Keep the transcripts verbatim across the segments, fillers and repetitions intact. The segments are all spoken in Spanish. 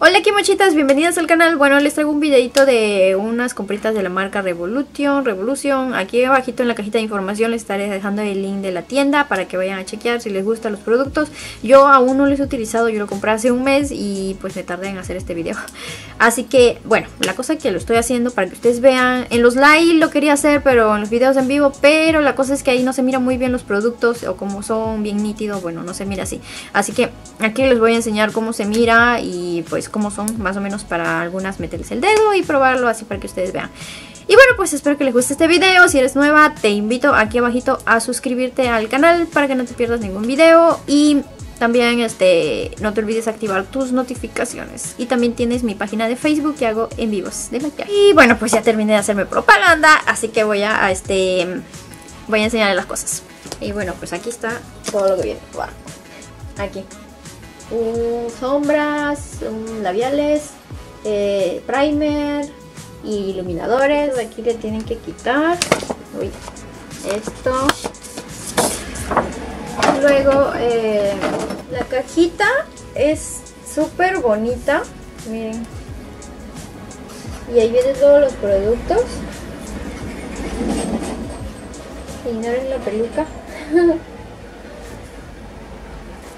Hola Kimochitas, bienvenidas al canal. Bueno, les traigo un videito de unas compritas de la marca Revolution, Revolution. Aquí abajito en la cajita de información les estaré dejando el link de la tienda para que vayan a chequear si les gustan los productos. Yo aún no los he utilizado, yo lo compré hace un mes y pues me tardé en hacer este video. Así que, bueno, la cosa que lo estoy haciendo para que ustedes vean. En los live lo quería hacer, pero en los videos en vivo, pero la cosa es que ahí no se mira muy bien los productos o como son bien nítidos, bueno, no se mira así. Así que aquí les voy a enseñar cómo se mira y pues como son más o menos para algunas meterles el dedo y probarlo así para que ustedes vean. Y bueno, pues espero que les guste este video. Si eres nueva te invito aquí abajito a suscribirte al canal para que no te pierdas ningún video. Y también este, no te olvides activar tus notificaciones. Y también tienes mi página de Facebook que hago en vivos de maquillaje. Y bueno, pues ya terminé de hacerme propaganda, así que voy a, a este voy a enseñarles las cosas. Y bueno, pues aquí está todo lo que viene. Wow. Aquí un sombras, un labiales, eh, primer, y iluminadores. Aquí le tienen que quitar uy, esto. Luego eh, la cajita es súper bonita, miren. Y ahí vienen todos los productos. Ignoren la peluca.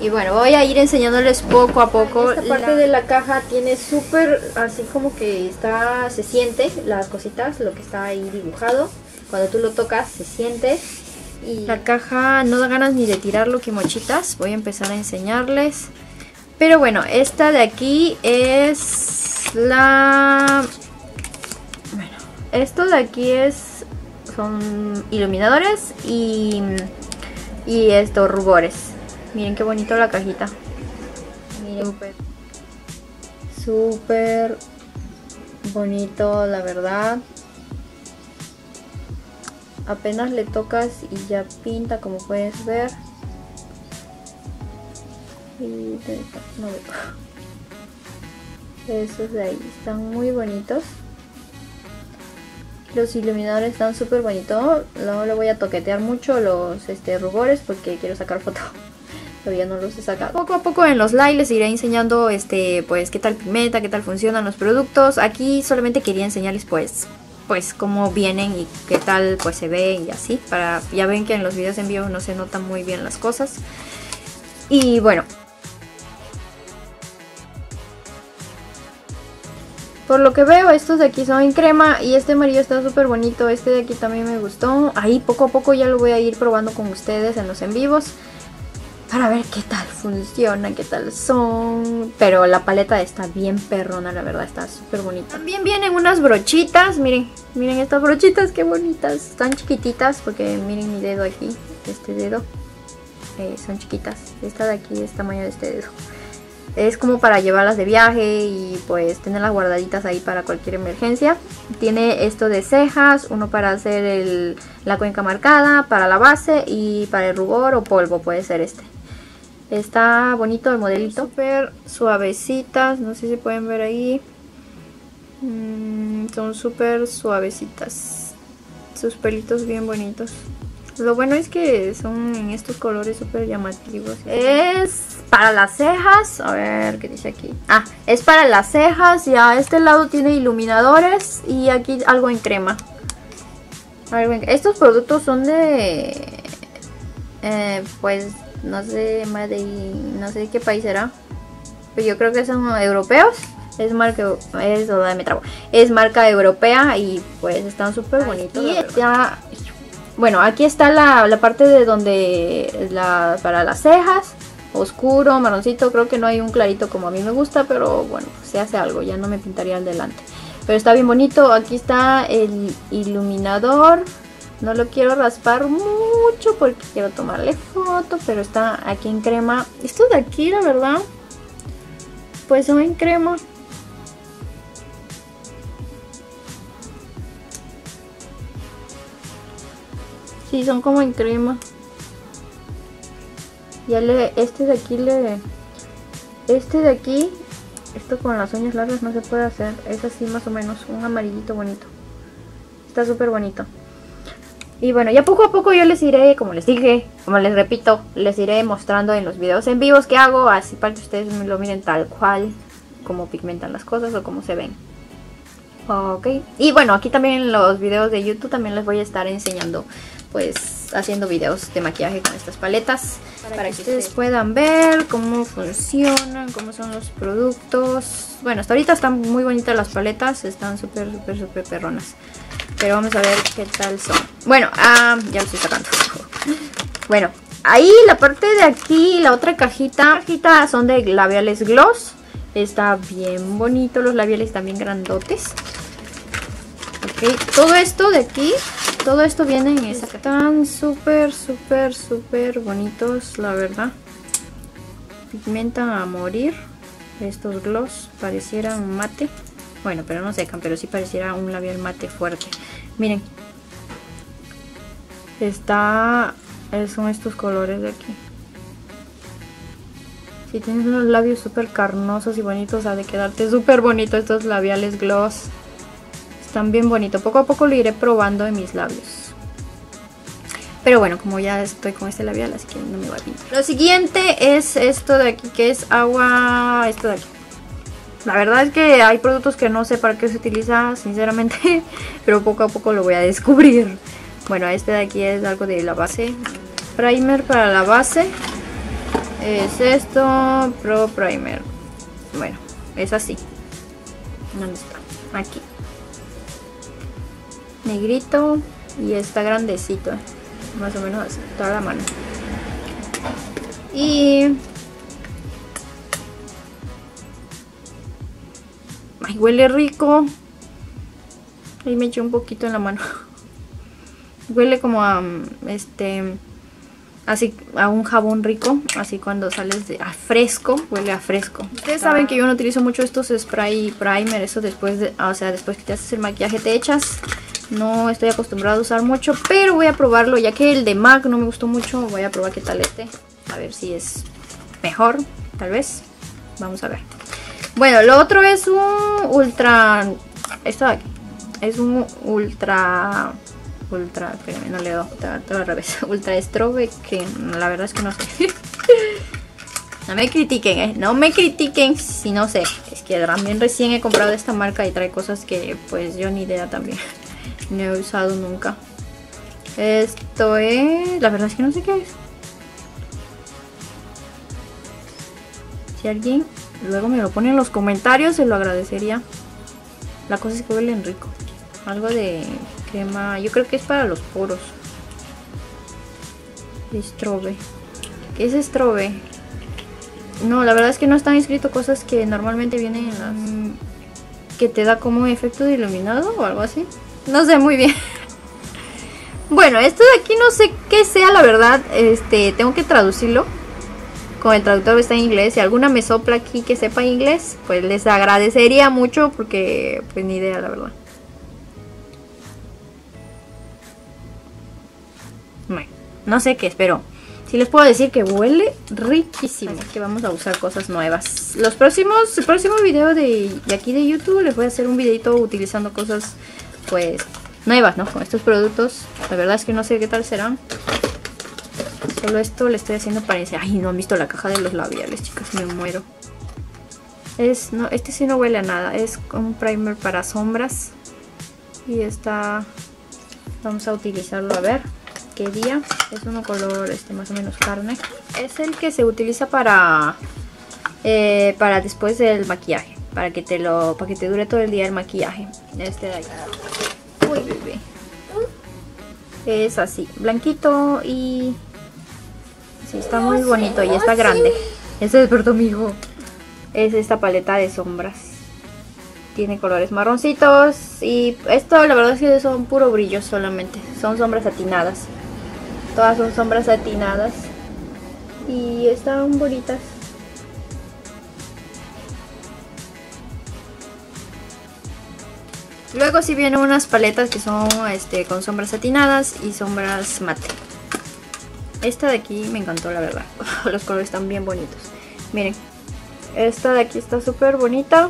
Y bueno, voy a ir enseñándoles poco a poco. Esta parte la... de la caja tiene súper, así como que está, se siente las cositas, lo que está ahí dibujado. Cuando tú lo tocas se siente. Y la caja no da ganas ni de tirarlo, Kimochitas. Voy a empezar a enseñarles. Pero bueno, esta de aquí es la... Bueno, esto de aquí es son iluminadores y, y estos rubores. Miren qué bonito la cajita. Miren, súper, súper bonito, la verdad. Apenas le tocas y ya pinta, como puedes ver. Y no veo. Esos de ahí están muy bonitos. Los iluminadores están súper bonitos. No le voy a toquetear mucho los este, rubores porque quiero sacar foto. Todavía no los he sacado. Poco a poco en los live les iré enseñando este, pues qué tal pimenta, qué tal funcionan los productos. Aquí solamente quería enseñarles pues pues cómo vienen y qué tal pues se ven y así. Para, ya ven que en los videos en vivo no se notan muy bien las cosas. Y bueno, por lo que veo estos de aquí son en crema y este amarillo está súper bonito. Este de aquí también me gustó. Ahí poco a poco ya lo voy a ir probando con ustedes en los en vivos para ver qué tal funciona, qué tal son. Pero la paleta está bien perrona, la verdad, está súper bonita. También vienen unas brochitas, miren, miren estas brochitas, qué bonitas. Están chiquititas porque miren mi dedo aquí, este dedo. Eh, son chiquitas, esta de aquí es tamaño de este dedo. Es como para llevarlas de viaje y pues tenerlas guardaditas ahí para cualquier emergencia. Tiene esto de cejas, uno para hacer el, la cuenca marcada, para la base y para el rubor o polvo puede ser este. Está bonito el modelito. Súper suavecitas, no sé si pueden ver ahí. Mm, son súper suavecitas. Sus pelitos bien bonitos. Lo bueno es que son en estos colores súper llamativos. Es para las cejas. A ver, ¿qué dice aquí? Ah, es para las cejas. Y a este lado tiene iluminadores. Y aquí algo en crema. Algo en... Estos productos son de... Eh, pues... No sé, madre, no sé qué país será. Pues yo creo que son europeos. Es marca, es, me trabo. Es marca europea y pues están súper bonitos. Y ya, bueno, aquí está la, la parte de donde la, para las cejas. Oscuro, marroncito, creo que no hay un clarito como a mí me gusta, pero bueno, se hace algo, ya no me pintaría al delante. Pero está bien bonito, aquí está el iluminador. No lo quiero raspar mucho porque quiero tomarle foto, pero está aquí en crema. Estos de aquí, la verdad, pues son en crema. Sí, son como en crema. Ya le, este de aquí le... Este de aquí, esto con las uñas largas no se puede hacer. Es así más o menos, un amarillito bonito. Está súper bonito. Y bueno, ya poco a poco yo les iré, como les dije, como les repito, les iré mostrando en los videos en vivos que hago, así para que ustedes lo miren tal cual cómo pigmentan las cosas o cómo se ven. Ok, y bueno, aquí también en los videos de YouTube también les voy a estar enseñando, pues haciendo videos de maquillaje con estas paletas para, para que, que ustedes se... puedan ver cómo funcionan, cómo son los productos. Bueno, hasta ahorita están muy bonitas las paletas, están súper, súper, súper perronas. Pero vamos a ver qué tal son. Bueno, ah, ya lo estoy sacando. Bueno, ahí la parte de aquí, la otra cajita, cajita son de labiales gloss. Está bien bonito, los labiales también grandotes. Ok, todo esto de aquí, todo esto viene en esa caja. Están súper, súper, súper bonitos, la verdad. Pigmentan a morir. Estos gloss parecieran mate. Bueno, pero no secan, pero sí pareciera un labial mate fuerte. Miren. Está... son estos colores de aquí. Si tienes unos labios súper carnosos y bonitos, ha de quedarte súper bonito estos labiales gloss. Están bien bonitos. Poco a poco lo iré probando en mis labios. Pero bueno, como ya estoy con este labial, así que no me va a pintar. Lo siguiente es esto de aquí, que es agua... esto de aquí. La verdad es que hay productos que no sé para qué se utiliza, sinceramente, pero poco a poco lo voy a descubrir. Bueno, este de aquí es algo de la base. Primer para la base. Es esto, Pro Primer. Bueno, es así. ¿Dónde está? Aquí. Negrito y está grandecito. Más o menos así, toda la mano. Y... ay, huele rico. Ahí me eché un poquito en la mano. Huele como a este, así a un jabón rico, así cuando sales de a fresco, huele a fresco. Ustedes saben que yo no utilizo mucho estos spray primer, eso después de, o sea, después que te haces el maquillaje te echas. No estoy acostumbrada a usar mucho, pero voy a probarlo ya que el de MAC no me gustó mucho, voy a probar qué tal este, a ver si es mejor, tal vez. Vamos a ver. Bueno, lo otro es un ultra... esto de aquí. Es un ultra... ultra... espérame, no le doy. Todo al revés. Ultra strobe que la verdad es que no sé. No me critiquen, ¿eh? No me critiquen si no sé. Es que también recién he comprado esta marca y trae cosas que pues yo ni idea también. No he usado nunca. Esto es... la verdad es que no sé qué es. Si alguien... luego me lo ponen en los comentarios, se lo agradecería. La cosa es que huelen rico. Algo de crema, yo creo que es para los poros. Strobe. ¿Qué es strobe? No, la verdad es que no están escrito cosas que normalmente vienen en las... que te da como un efecto de iluminado o algo así. No sé muy bien. Bueno, esto de aquí no sé qué sea, la verdad. Este, tengo que traducirlo. Con el traductor está en inglés, si alguna me sopla aquí que sepa inglés, pues les agradecería mucho porque pues ni idea la verdad. Bueno, no sé qué es, pero sí les puedo decir que huele riquísimo. Así que vamos a usar cosas nuevas. Los próximos, el próximo video de, de aquí de YouTube les voy a hacer un videito utilizando cosas pues nuevas, ¿no? Con estos productos, la verdad es que no sé qué tal serán. Solo esto le estoy haciendo parecer... ay, no han visto la caja de los labiales, chicas, me muero. Es, no, este sí no huele a nada. Es un primer para sombras. Y esta... vamos a utilizarlo a ver qué día. Es uno color este más o menos carne. Es el que se utiliza para... Eh, para después del maquillaje. Para que te lo... para que te dure todo el día el maquillaje. Este de ahí. Uy, bebé. Es así, blanquito y... sí, está muy bonito y está grande. Este despertó mi hijo. Es esta paleta de sombras. Tiene colores marroncitos. Y esto la verdad es que son puro brillo solamente. Son sombras atinadas. Todas son sombras atinadas. Y están bonitas. Luego sí vienen unas paletas que son este, con sombras atinadas y sombras mate. Esta de aquí me encantó la verdad, los colores están bien bonitos. Miren, esta de aquí está súper bonita.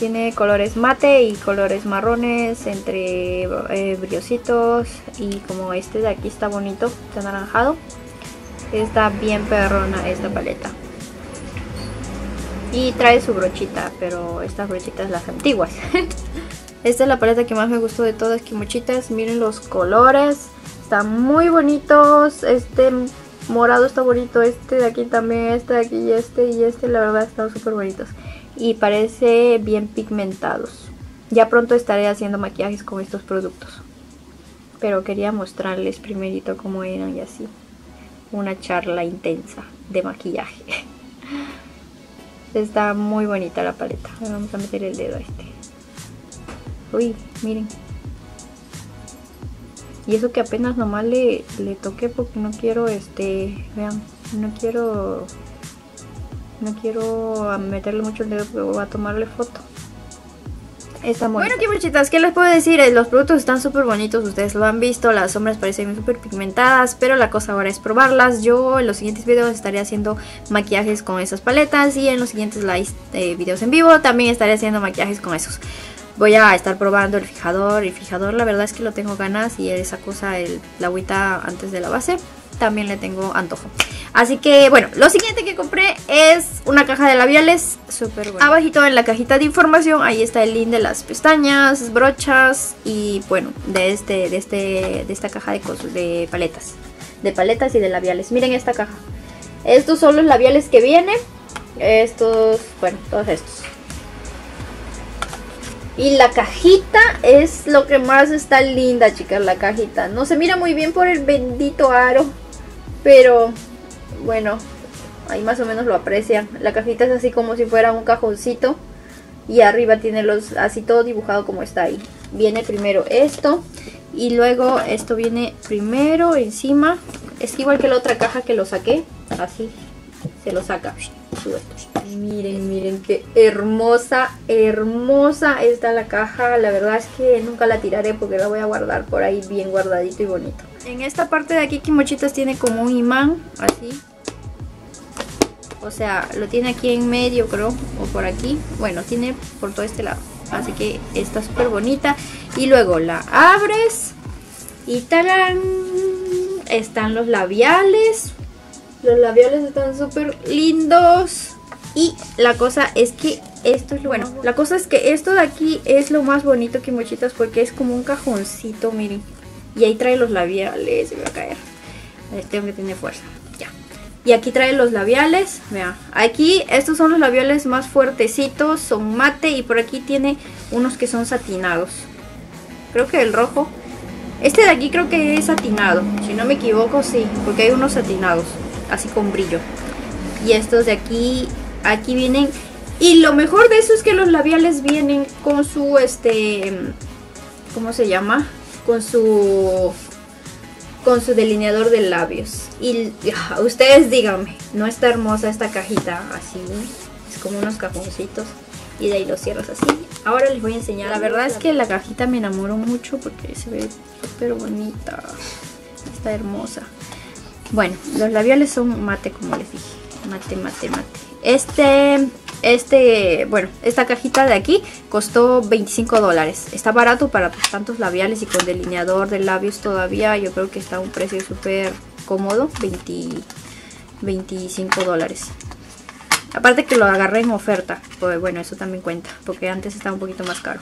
Tiene colores mate y colores marrones, entre eh, brillositos. Y como este de aquí está bonito, está anaranjado. Está bien perrona esta paleta. y trae su brochita, pero estas brochitas las antiguas. Esta es la paleta que más me gustó de todas, Kimochitas. Miren los colores, están muy bonitos. Este morado está bonito, este de aquí también, este de aquí y este y este. La verdad están súper bonitos y parece bien pigmentados. Ya pronto estaré haciendo maquillajes con estos productos, pero quería mostrarles primerito cómo eran y así. Una charla intensa de maquillaje. Está muy bonita la paleta. Vamos a meter el dedo a este. Uy, miren. Y eso que apenas nomás le, le toqué porque no quiero este... Vean, no quiero... No quiero meterle mucho el dedo porque voy a tomarle foto. Bueno, Kimochitas, ¿qué les puedo decir? Los productos están súper bonitos, ustedes lo han visto, las sombras parecen súper pigmentadas, pero la cosa ahora es probarlas. Yo en los siguientes videos estaré haciendo maquillajes con esas paletas y en los siguientes live, eh, videos en vivo también estaré haciendo maquillajes con esos. Voy a estar probando el fijador, el fijador la verdad es que lo tengo ganas, y esa cosa, el, la agüita antes de la base, también le tengo antojo. Así que bueno, lo siguiente que compré es una caja de labiales, súper buena. Abajito en la cajita de información, ahí está el link de las pestañas, brochas y bueno, de este, de este, de esta caja de cosas, de paletas, de paletas y de labiales. Miren esta caja. Estos son los labiales que vienen. Estos, bueno, todos estos. Y la cajita es lo que más está linda, chicas, la cajita. No se mira muy bien por el bendito aro, pero bueno, ahí más o menos lo aprecian. La cajita es así como si fuera un cajoncito y arriba tiene los, así todo dibujado como está ahí. Viene primero esto y luego esto viene primero encima. Es igual que la otra caja que lo saqué, así se lo saca. Miren, miren qué hermosa, hermosa está la caja. La verdad es que nunca la tiraré porque la voy a guardar por ahí bien guardadito y bonito. En esta parte de aquí Kimochitas tiene como un imán, así. O sea, lo tiene aquí en medio, creo, o por aquí. Bueno, tiene por todo este lado, así que está súper bonita. Y luego la abres y ¡tarán! Están los labiales. Los labiales están súper lindos. Y la cosa es que esto es lo bueno, la cosa es que esto de aquí es lo más bonito, Kimochitas, porque es como un cajoncito, miren. Y ahí trae los labiales, se me va a caer. A ver, tengo que tener fuerza, ya. Y aquí trae los labiales, vean. Aquí estos son los labiales más fuertecitos, son mate, y por aquí tiene unos que son satinados. Creo que el rojo. Este de aquí creo que es satinado, si no me equivoco, sí, porque hay unos satinados, así con brillo. Y estos de aquí, aquí vienen. Y lo mejor de eso es que los labiales vienen con su, este, ¿cómo se llama? Con su, con su delineador de labios. Y uh, ustedes díganme, ¿no está hermosa esta cajita? Así, es como unos cajoncitos. Y de ahí los cierras así. Ahora les voy a enseñar. La verdad es que la cajita me enamoró mucho porque se ve súper bonita. Está hermosa. Bueno, los labiales son mate, como les dije. Mate, mate, mate. Este, este, bueno, esta cajita de aquí costó veinticinco dólares. Está barato para tantos labiales y con delineador de labios todavía. Yo creo que está a un precio súper cómodo. veinticinco dólares. Aparte que lo agarré en oferta. Pues bueno, eso también cuenta, porque antes estaba un poquito más caro.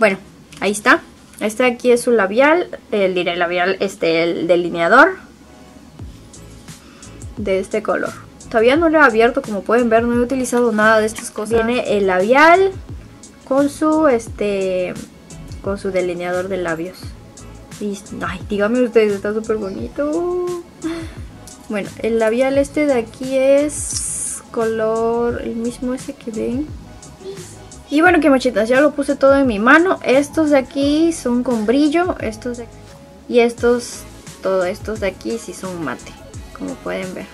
Bueno, ahí está. Este aquí es su labial. El, el labial, este, el delineador. De este color. Todavía no lo he abierto, como pueden ver, no he utilizado nada de estas cosas. Viene el labial con su este con su delineador de labios. Y, ay, díganme ustedes, está súper bonito. Bueno, el labial este de aquí es color, el mismo ese que ven. Y bueno, Kimochitas, ya lo puse todo en mi mano. Estos de aquí son con brillo, estos de aquí. Y estos, todos estos de aquí sí son mate, como pueden ver.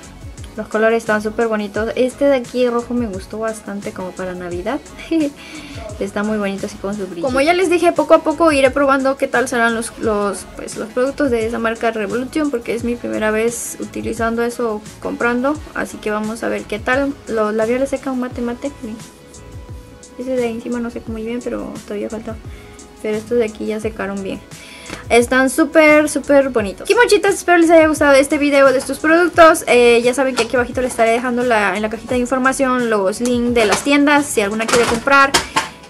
Los colores están súper bonitos. Este de aquí rojo me gustó bastante como para Navidad. Está muy bonito así con su brillo. Como ya les dije, poco a poco iré probando qué tal serán los, los, pues, los productos de esa marca Revolution, porque es mi primera vez utilizando eso o comprando. Así que vamos a ver qué tal. Los labiales secan mate mate. Ese de encima no sé muy bien, pero todavía falta. Pero estos de aquí ya secaron bien. están súper, súper bonitos. Kimochitas, espero les haya gustado este video de estos productos. eh, Ya saben que aquí abajito les estaré dejando la, en la cajita de información los links de las tiendas, si alguna quiere comprar.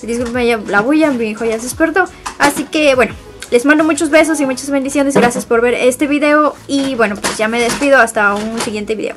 Disculpen la bulla, mi hijo ya se despertó. Así que bueno, les mando muchos besos y muchas bendiciones. Gracias por ver este video. Y bueno, pues ya me despido hasta un siguiente video.